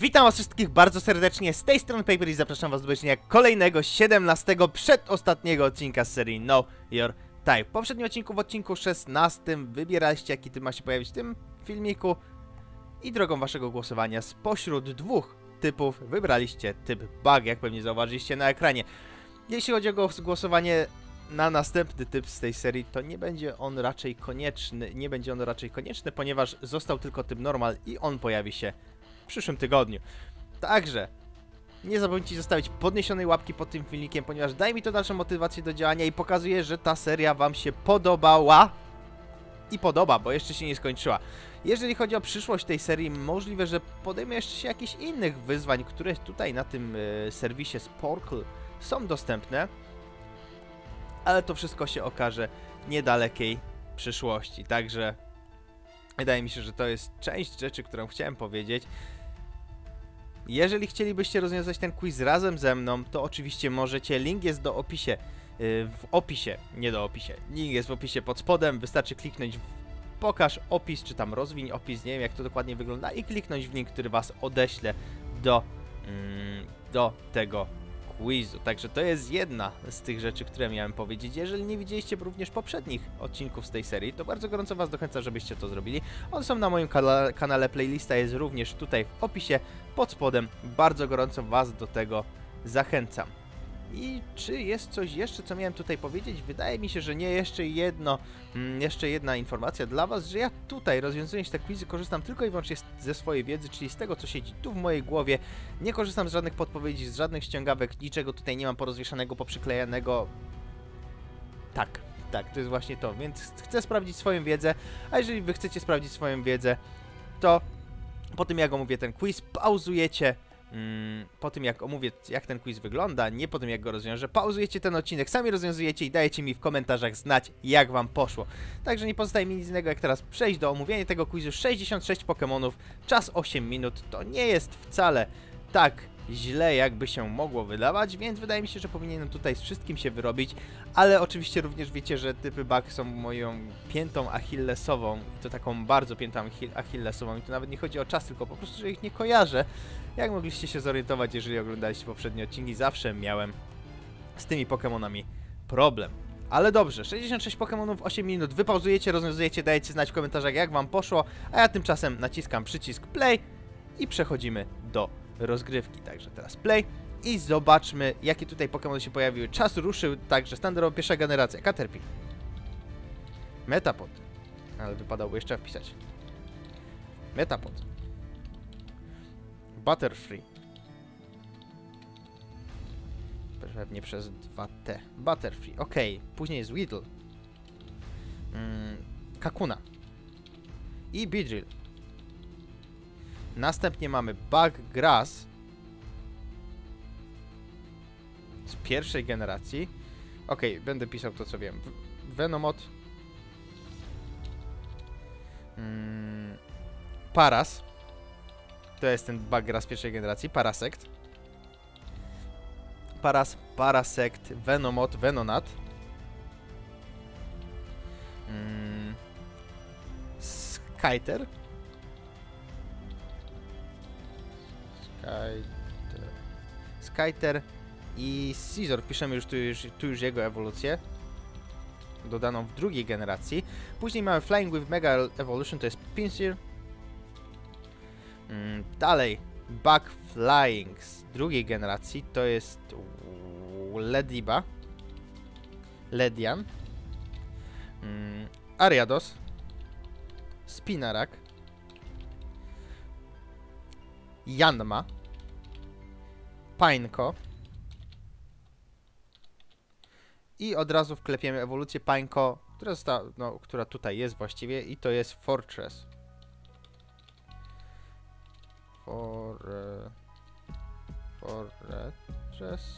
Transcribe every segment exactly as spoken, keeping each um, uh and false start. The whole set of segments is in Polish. Witam was wszystkich bardzo serdecznie, z tej strony Paper i zapraszam was do obejrzenia kolejnego, siedemnastego, przedostatniego odcinka z serii Know Your Type. W poprzednim odcinku, w odcinku szesnastym, wybieraliście jaki typ ma się pojawić w tym filmiku i drogą waszego głosowania spośród dwóch typów wybraliście typ bug, jak pewnie zauważyliście na ekranie. Jeśli chodzi o głosowanie na następny typ z tej serii, to nie będzie on raczej konieczny, nie będzie on raczej konieczny, ponieważ został tylko typ normal i on pojawi się w przyszłym tygodniu. Także nie zapomnijcie zostawić podniesionej łapki pod tym filmikiem, ponieważ daje mi to dalszą motywację do działania i pokazuje, że ta seria wam się podobała i podoba, bo jeszcze się nie skończyła. Jeżeli chodzi o przyszłość tej serii, możliwe, że podejmę jeszcze się jakichś innych wyzwań, które tutaj na tym y, serwisie Sporcle są dostępne, ale to wszystko się okaże w niedalekiej przyszłości. Także wydaje mi się, że to jest część rzeczy, którą chciałem powiedzieć. Jeżeli chcielibyście rozwiązać ten quiz razem ze mną, to oczywiście możecie, link jest do opisie, yy, w opisie, nie do opisie, link jest w opisie pod spodem, wystarczy kliknąć w pokaż opis, czy tam rozwiń opis, nie wiem jak to dokładnie wygląda, i kliknąć w link, który was odeślę do, mm, do tego quizu. Także to jest jedna z tych rzeczy, które miałem powiedzieć. Jeżeli nie widzieliście również poprzednich odcinków z tej serii, to bardzo gorąco was zachęcam, żebyście to zrobili. One są na moim kanale, kanale playlista jest również tutaj w opisie pod spodem. Bardzo gorąco was do tego zachęcam. I czy jest coś jeszcze, co miałem tutaj powiedzieć? Wydaje mi się, że nie. Jeszcze jedno, jeszcze jedna informacja dla was, że ja tutaj rozwiązując te quizy korzystam tylko i wyłącznie ze swojej wiedzy, czyli z tego, co siedzi tu w mojej głowie. Nie korzystam z żadnych podpowiedzi, z żadnych ściągawek, niczego tutaj nie mam porozwieszanego, poprzyklejanego. Tak, tak, to jest właśnie to, więc chcę sprawdzić swoją wiedzę, a jeżeli wy chcecie sprawdzić swoją wiedzę, to po tym jak omówię ten quiz, pauzujecie. Po tym jak omówię, jak ten quiz wygląda, nie po tym jak go rozwiążę, pauzujecie ten odcinek, sami rozwiązujecie i dajecie mi w komentarzach znać, jak wam poszło. Także nie pozostaje mi nic innego, jak teraz przejść do omówienia tego quizu. Sześćdziesiąt sześć Pokemonów, czas osiem minut, to nie jest wcale tak źle, jakby się mogło wydawać, więc wydaje mi się, że powinienem tutaj z wszystkim się wyrobić, ale oczywiście również wiecie, że typy bug są moją piętą achillesową, i to taką bardzo piętą achillesową, i to nawet nie chodzi o czas, tylko po prostu, że ich nie kojarzę. Jak mogliście się zorientować, jeżeli oglądaliście poprzednie odcinki, zawsze miałem z tymi Pokemonami problem. Ale dobrze, sześćdziesiąt sześć Pokemonów, osiem minut, wypauzujecie, rozwiązujecie, dajecie znać w komentarzach, jak wam poszło, a ja tymczasem naciskam przycisk play i przechodzimy do rozgrywki. Także teraz play i zobaczmy, jakie tutaj Pokémony się pojawiły. Czas ruszył, także standardowo pierwsza generacja. Caterpie, Metapod, ale wypadałoby jeszcze wpisać Metapod, Butterfree, pewnie przez dwa T, Butterfree, ok, później jest Weedle, mm, Kakuna i Beedrill. Następnie mamy Buggrass z pierwszej generacji. Ok, będę pisał to, co wiem. Venomot, mm, Paras, to jest ten Buggrass pierwszej generacji. Parasect, Paras, Parasect, Venomot, Venonat, mm, Skyter, Skyter i Scyzor. Piszemy już tu, już tu już jego ewolucję, dodaną w drugiej generacji. Później mamy Flying with Mega Evolution, to jest Pinsir. Mm, dalej Bug Flying z drugiej generacji, to jest Lediba, Ledian, mm, Ariados, Spinarak, Janma, Pańko i od razu wklepiemy ewolucję Pańko, która, została, no, która tutaj jest właściwie, i to jest Fortress. For, Fortress.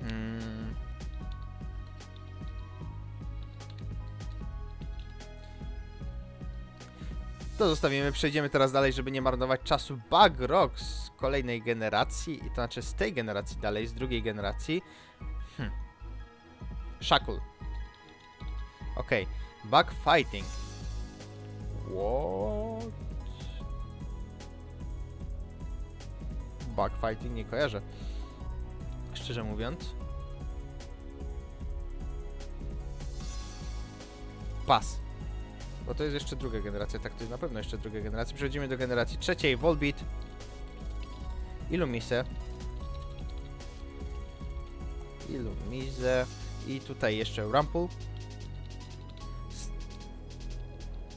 Hmm. To zostawimy, przejdziemy teraz dalej, żeby nie marnować czasu. Bug z kolejnej generacji, to znaczy z tej generacji dalej, z drugiej generacji. Hm. Shuckle. Okej. Okay. Bug Fighting What? Backfighting nie kojarzę, szczerze mówiąc. Pas. Bo to jest jeszcze druga generacja, tak to jest na pewno jeszcze druga generacja. Przechodzimy do generacji trzeciej, Volbeat, Illumise, Illumise i tutaj jeszcze Wurmple,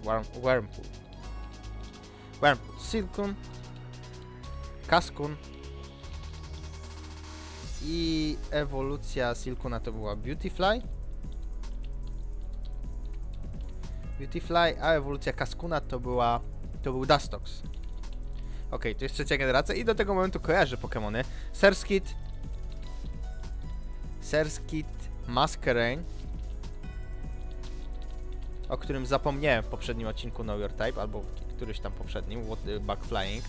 Wurmple, Wurmple, Silcoon, Cascoon i ewolucja Silcoona to była Beautyfly. Beautyfly, a ewolucja Cascoona to była, to był Dustox. Ok, to jest trzecia generacja i do tego momentu kojarzę Pokemony. Surskit, Surskit Masquerain, o którym zapomniałem w poprzednim odcinku Know Your Type, albo któryś tam poprzednim, Bug Flying,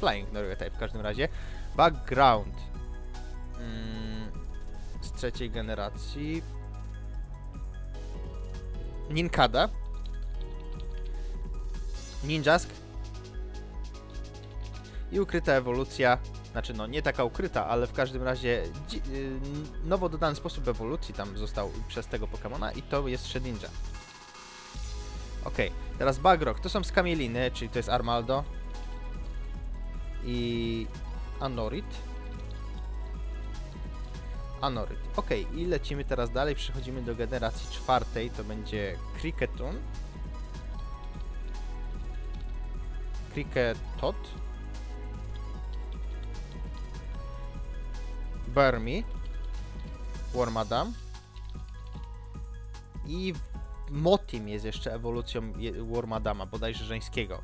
Flying Know Your Type w każdym razie. Background mm, z trzeciej generacji Nincada, Ninjask i ukryta ewolucja, znaczy no nie taka ukryta, ale w każdym razie nowo dodany sposób ewolucji tam został przez tego Pokemona i to jest Shedinja. Ok, teraz Bagrock, to są skamieliny, czyli to jest Armaldo i Anorit. Anoryt. Ok, i lecimy teraz dalej, przechodzimy do generacji czwartej, to będzie Cricketun, Cricketot, Burmy, Wormadam i Motim jest jeszcze ewolucją Wormadama, bodajże żeńskiego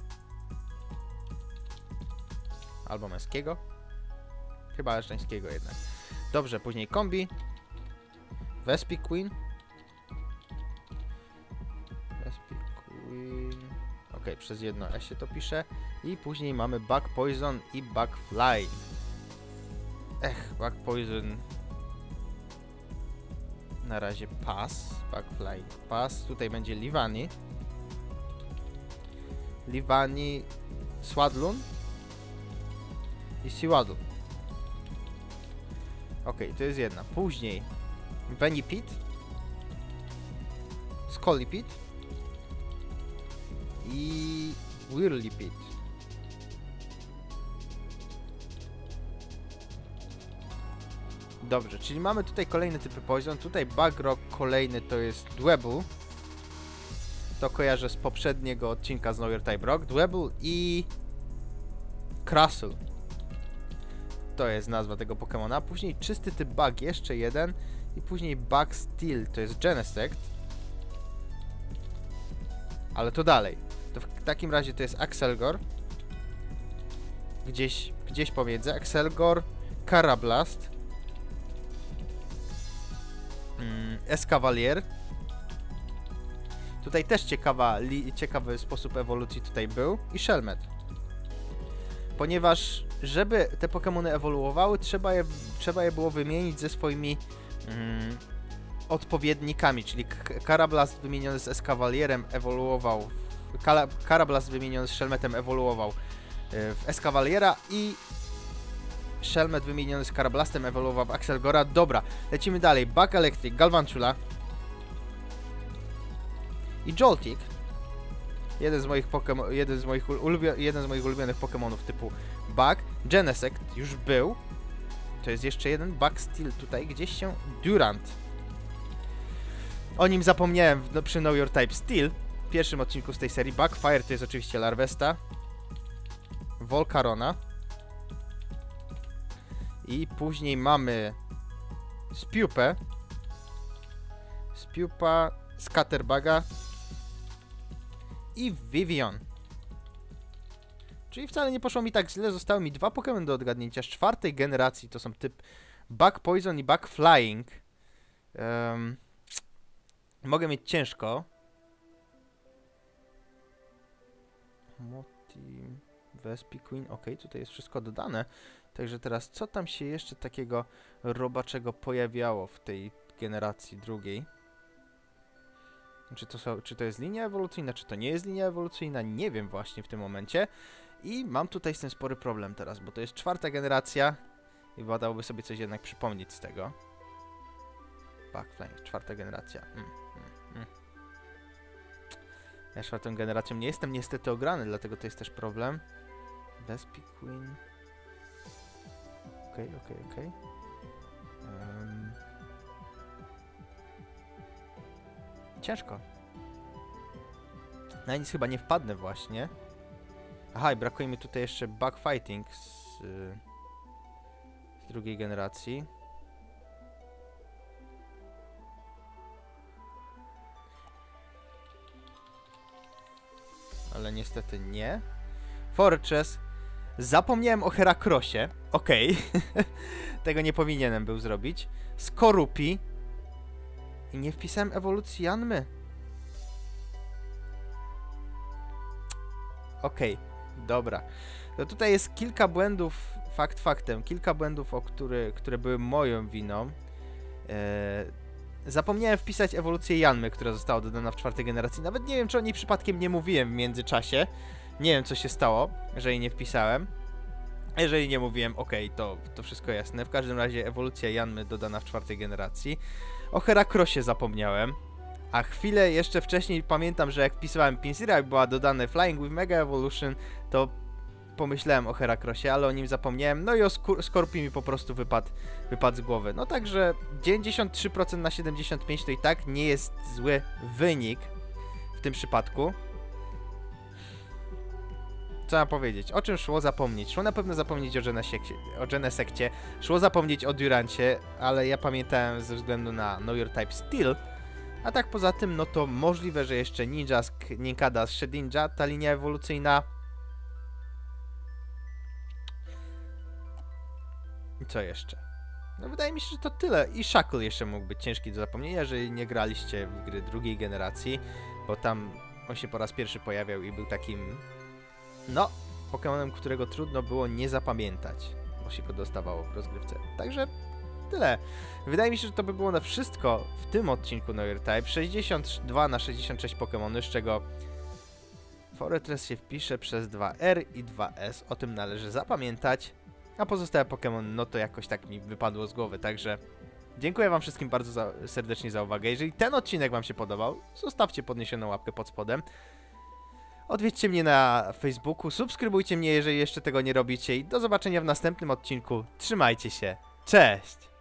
albo męskiego, chyba żeńskiego jednak. Dobrze, później Kombi, Vespiquen, Vespiquen, ok, przez jedno S się to pisze i później mamy Bug Poison i Bug Fly. Ech, Bug Poison na razie pas, Bug Fly pas, tutaj będzie Livani, Livani, Swadloon i Swadloon. Ok, to jest jedna. Później Venipede, Scolipede i Whirlipede. Dobrze, czyli mamy tutaj kolejne typy Poison. Tutaj Bagrock kolejny to jest Dwebble. To kojarzę z poprzedniego odcinka z Know Your Type Rock. Dwebble i Crustle. To jest nazwa tego Pokemona. Później czysty typ Bug, jeszcze jeden. I później Bug Steel, to jest Genesect. Ale to dalej. To w takim razie to jest Accelgor. Gdzieś, gdzieś pomiędzy. Accelgor, Karrablast, mm, Escavalier. Tutaj też ciekawa, li, ciekawy sposób ewolucji tutaj był. I Shelmet. Ponieważ, żeby te Pokemony ewoluowały, trzeba je, trzeba je było wymienić ze swoimi mm, odpowiednikami, czyli Karrablast wymieniony z Escavalierem ewoluował, Karrablast wymieniony z Shelmetem ewoluował y, w Escavaliera i Shelmet wymieniony z Karrablastem ewoluował w Accelgora. Dobra, lecimy dalej. Bug Electric, Galvantula i Joltik. Jeden z moich, jeden z moich, ulubio jeden z moich ulubionych Pokemonów typu Bug. Genesect już był. To jest jeszcze jeden Bug Steel tutaj. Gdzieś się... Durant. O nim zapomniałem w, no, przy Know Your Type Steel. W pierwszym odcinku z tej serii. Bugfire to jest oczywiście Larvesta. Volcarona. I później mamy... Spiupę. Spiupa. Scatterbuga. I Vivian. Czyli wcale nie poszło mi tak źle, zostały mi dwa Pokémon do odgadnięcia z czwartej generacji, to są typ Bug Poison i Bug Flying. Um, mogę mieć ciężko. Moti, Vespiquen, ok, tutaj jest wszystko dodane. Także teraz co tam się jeszcze takiego robaczego pojawiało w tej generacji drugiej? Czy to, są, czy to jest linia ewolucyjna, czy to nie jest linia ewolucyjna, nie wiem właśnie w tym momencie. I mam tutaj z tym spory problem teraz, bo to jest czwarta generacja i badałoby sobie coś jednak przypomnieć z tego. Backflank, czwarta generacja. Mm, mm, mm. Ja czwartą generacją nie jestem niestety ograny, dlatego to jest też problem. Vespiquen. Okej, okej, okej. Ciężko. Na nic chyba nie wpadnę właśnie. Aha, i brakuje mi tutaj jeszcze backfighting z, yy, z drugiej generacji. Ale niestety nie. Fortress. Zapomniałem o Herakrosie. Okej. Okay. Tego nie powinienem był zrobić. Skorupi. I nie wpisałem ewolucji Janmy. Okej, okay, dobra. No tutaj jest kilka błędów, fakt faktem, kilka błędów, o który, które były moją winą. Eee, zapomniałem wpisać ewolucję Janmy, która została dodana w czwartej generacji. Nawet nie wiem, czy o niej przypadkiem nie mówiłem w międzyczasie. Nie wiem, co się stało, jeżeli nie wpisałem. Jeżeli nie mówiłem, okej, okay, to, to wszystko jasne. W każdym razie ewolucja Janmy dodana w czwartej generacji. O Herakrosie zapomniałem. A chwilę jeszcze wcześniej pamiętam, że jak wpisywałem Pinsira, jak była dodane Flying with Mega Evolution, to pomyślałem o Herakrosie, ale o nim zapomniałem. No i o Skorpi mi po prostu wypadł, wypadł z głowy. No także dziewięćdziesiąt trzy procent na siedemdziesiąt pięć procent to i tak nie jest zły wynik w tym przypadku. Co mam powiedzieć? O czym szło zapomnieć? Szło na pewno zapomnieć o, o Genesekcie, szło zapomnieć o Durancie, ale ja pamiętałem ze względu na Know Your Type Steel. A tak poza tym, no to możliwe, że jeszcze Ninjask, Nincada, Shedinja, ta linia ewolucyjna. I co jeszcze? No wydaje mi się, że to tyle. I Shuckle jeszcze mógł być ciężki do zapomnienia, jeżeli nie graliście w gry drugiej generacji, bo tam on się po raz pierwszy pojawiał i był takim... No, Pokémonem, którego trudno było nie zapamiętać, bo się go dostawało w rozgrywce. Także tyle. Wydaje mi się, że to by było na wszystko w tym odcinku Know Your Type. sześćdziesiąt dwa na sześćdziesiąt sześć Pokémonów, z czego Fortress się wpisze przez dwa R i dwa S. O tym należy zapamiętać. A pozostałe Pokémon, no to jakoś tak mi wypadło z głowy. Także dziękuję wam wszystkim bardzo za, serdecznie za uwagę. Jeżeli ten odcinek wam się podobał, zostawcie podniesioną łapkę pod spodem. Odwiedźcie mnie na Facebooku, subskrybujcie mnie, jeżeli jeszcze tego nie robicie i do zobaczenia w następnym odcinku. Trzymajcie się, cześć!